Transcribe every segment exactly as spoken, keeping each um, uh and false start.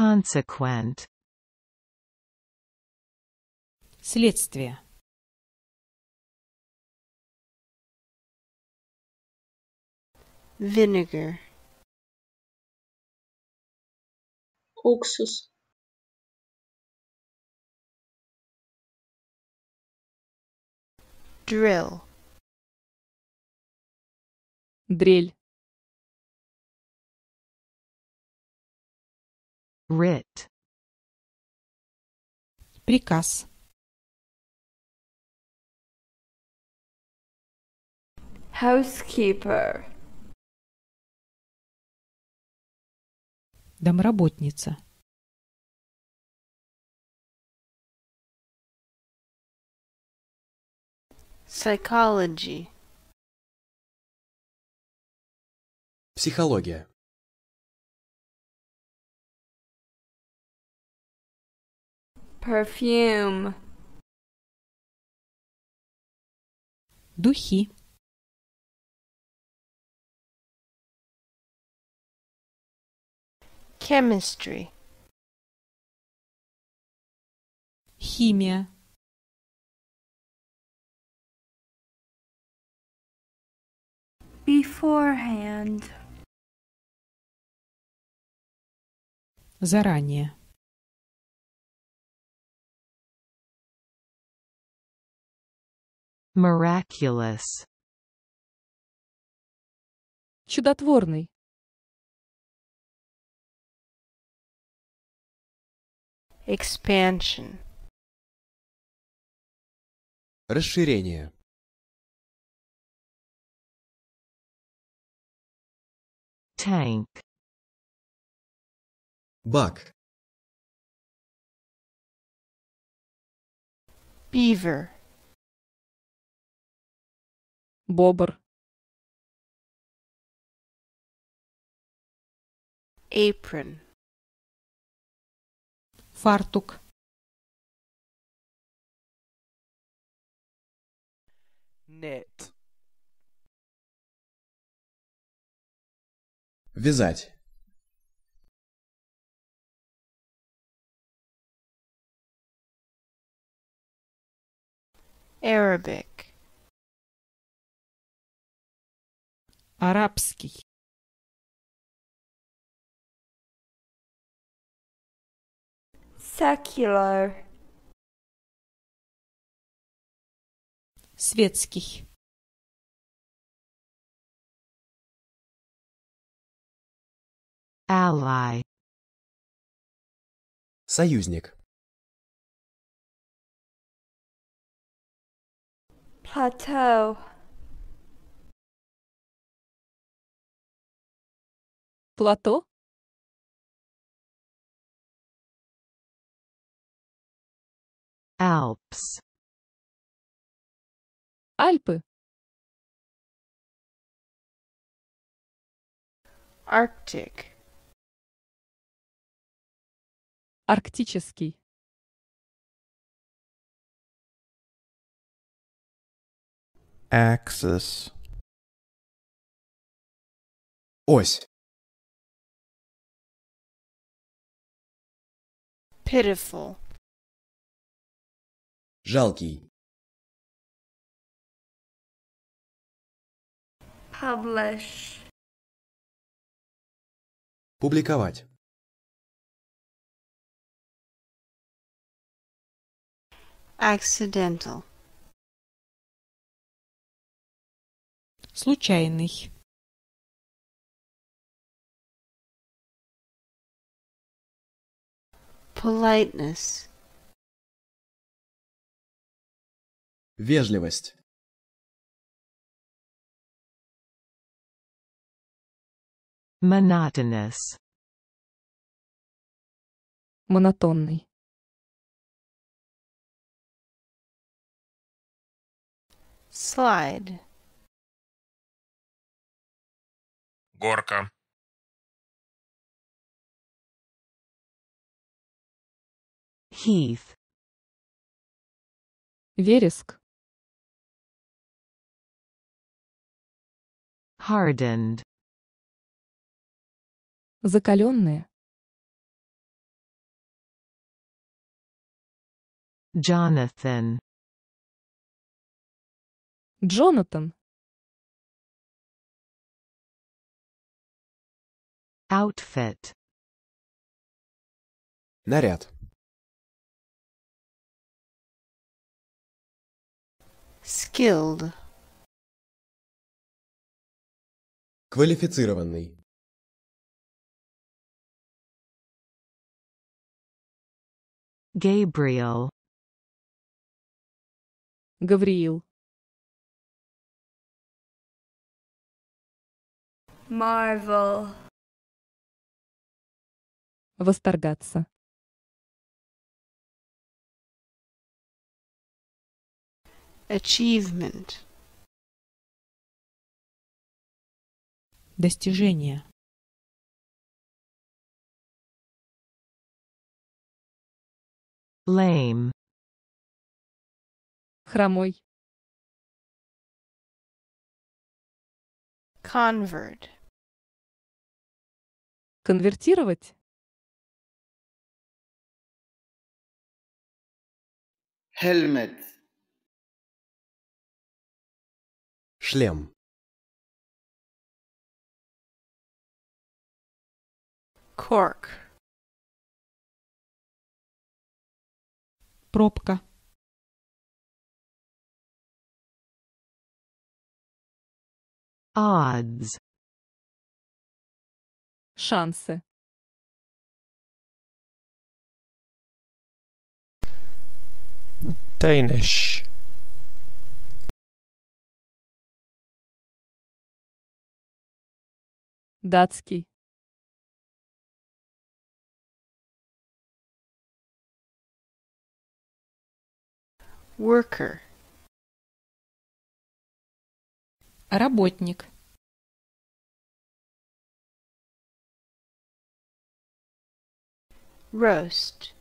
Consequent. Следствие. Vinegar. Уксус. Drill. Дрель. Writ. Приказ. Housekeeper. Домработница. Psychology. Психология. Perfume. Духи. Chemistry. Химия. Beforehand. Заранее. Miraculous. Чудотворный. Expansion. Расширение. Tank. Бак. Beaver. Бобр. Apron. Фартук. Net. Вязать. Arabic. Арабский. Secular. Светский. Ally. Союзник. Plateau. Плато. Alps. Альпы. Arctic. Арктический. Axis. Ось. Pitiful. Жалкий. Publish. Публиковать. Accidental. Случайный. Politeness. Вежливость. Monotonous. Монотонный. Slide. Горка. Heath. Вереск. Hardened. Закаленные. Jonathan. Jonathan. Outfit. Наряд. Skilled. Квалифицированный. Gabriel. Гавриил. Marvel. Восторгаться. Achievement. Достижение. Lame. Хромой. Convert. Конвертировать. Helmet. Шлем. Cork. Пробка. Odds. Шансы. Danish. Датский. Worker. Работник. Roast.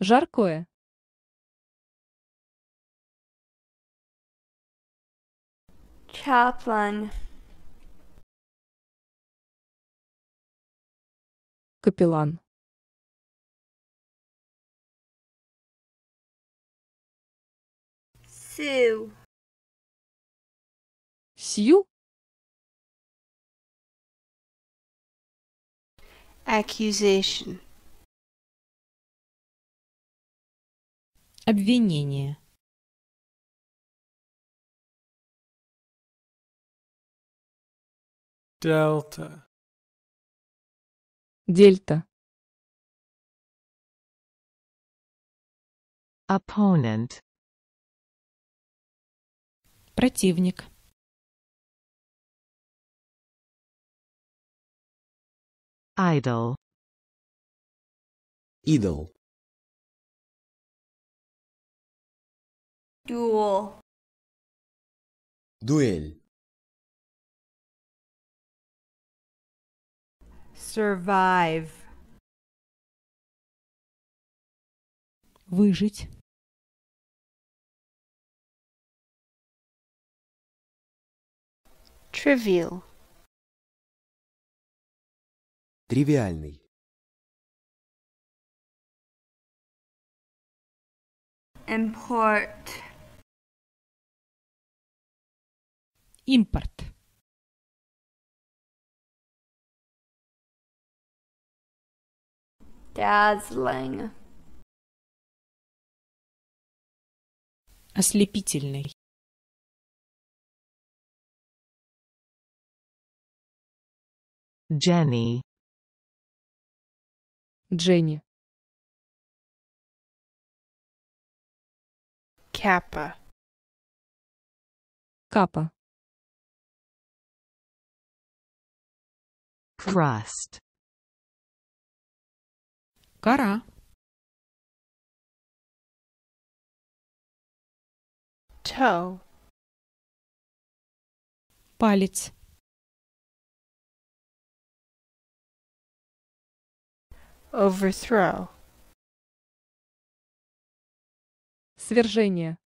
Жаркое. Chaplain. Капеллан. Сью. Сью? Accusation. Обвинение. Дельта. Дельта. Opponent. Противник. Idol. Идол. Duel. Дуэль. Survive. Выжить. Trivial. Тривиальный. Import. Импорт. Dazzling. Ослепительный. Jenny. Дженни. Капа. Капа. Crust. Кора. Toe. Палец. Overthrow. Свержение.